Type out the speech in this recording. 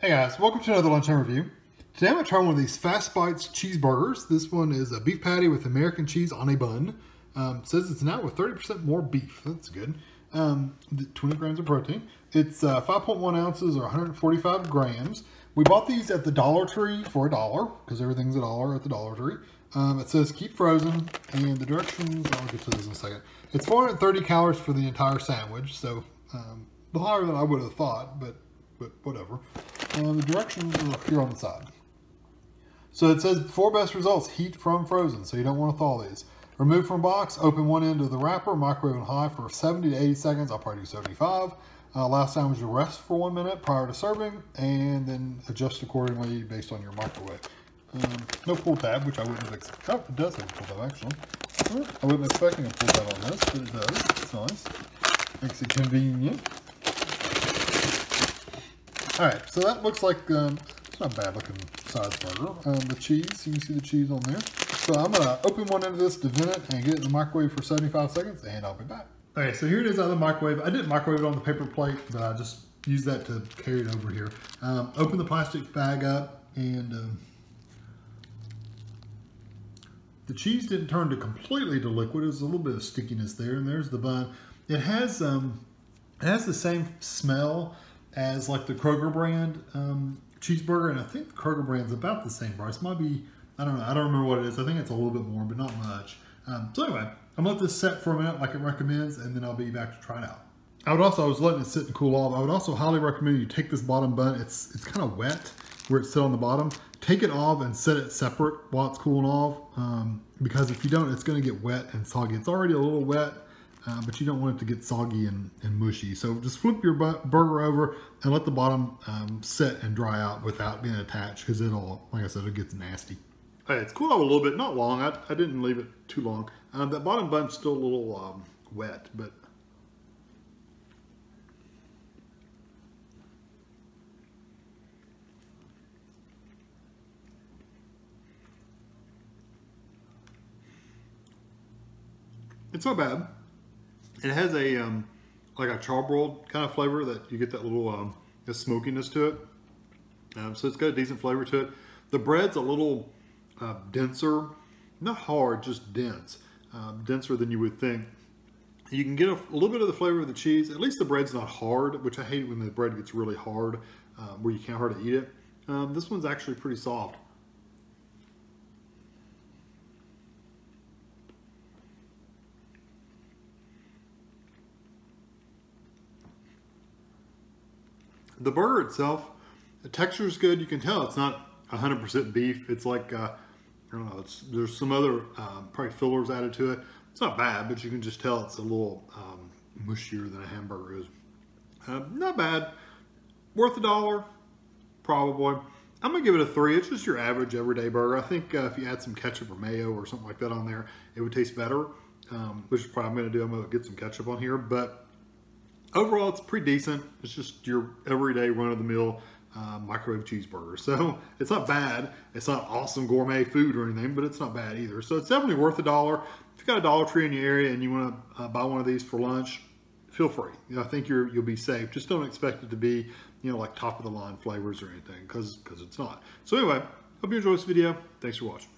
Hey guys, welcome to another lunchtime review. Today I'm going to try one of these Fast Bites cheeseburgers. This one is a beef patty with American cheese on a bun. Says it's now with 30% more beef. That's good. 20 grams of protein. It's 5.1 ounces or 145 grams. We bought these at the Dollar Tree for $1 because everything's a dollar at the Dollar Tree. It says keep frozen, and the directions, I'll get to this in a second. It's 430 calories for the entire sandwich, so higher than I would have thought, but whatever. The directions are here on the side. So it says 4 best results, heat from frozen, so you don't want to thaw these. Remove from box, open one end of the wrapper, microwave on high for 70 to 80 seconds. I'll probably do 75. Last time was to rest for 1 minute prior to serving, and then adjust accordingly based on your microwave. No pull tab, which I wouldn't have expected. Oh, it does have a pull tab, actually. I wasn't expecting a pull tab on this, but it does. It's nice. Makes it convenient. Alright, so that looks like, it's not a bad looking size burger. The cheese, you can see the cheese on there. So I'm going to open one end of this, devent it, and get it in the microwave for 75 seconds, and I'll be back. Okay, so here it is out of the microwave. I didn't microwave it on the paper plate, but I just used that to carry it over here. Open the plastic bag up, and the cheese didn't turn to completely to liquid. There's a little bit of stickiness there, and there's the bun. It has the same smell as like the Kroger brand cheeseburger, and I think the Kroger brand's about the same price. Might be, I don't know, I don't remember what it is. I think it's a little bit more, but not much. So anyway, I'm gonna let this set for a minute like it recommends, and then I'll be back to try it out. I was letting it sit and cool off. I would also highly recommend you take this bottom bun, it's kind of wet where it's set on the bottom. Take it off and set it separate while it's cooling off, because if you don't, it's gonna get wet and soggy. It's already a little wet, but you don't want it to get soggy and mushy. So just flip your burger over and let the bottom set and dry out without being attached, because it'll, like I said, it gets nasty. Hey, it's cooled off a little bit, not long. I didn't leave it too long. That bottom bun's still a little wet, but it's not bad. It has a like a charbroiled kind of flavor that you get, that little smokiness to it. So it's got a decent flavor to it. The bread's a little denser, not hard, just dense, denser than you would think. You can get a little bit of the flavor of the cheese. At least the bread's not hard, which I hate when the bread gets really hard, where you can't hardly eat it. This one's actually pretty soft. The burger itself, the texture is good. You can tell it's not 100% beef. It's like, I don't know, there's some other probably fillers added to it. It's not bad, but you can just tell it's a little mushier than a hamburger is. Not bad. Worth $1, probably. I'm going to give it a 3. It's just your average everyday burger. I think if you add some ketchup or mayo or something like that on there, it would taste better, which is probably I'm going to do. I'm going to get some ketchup on here, but overall, it's pretty decent. It's just your everyday run-of-the-mill microwave cheeseburger. So it's not bad. It's not awesome gourmet food or anything, but it's not bad either. So it's definitely worth $1. If you've got a Dollar Tree in your area and you want to buy one of these for lunch, feel free. You know, I think you'll be safe. Just don't expect it to be, you know, like top-of-the-line flavors or anything, because it's not. So anyway, hope you enjoyed this video. Thanks for watching.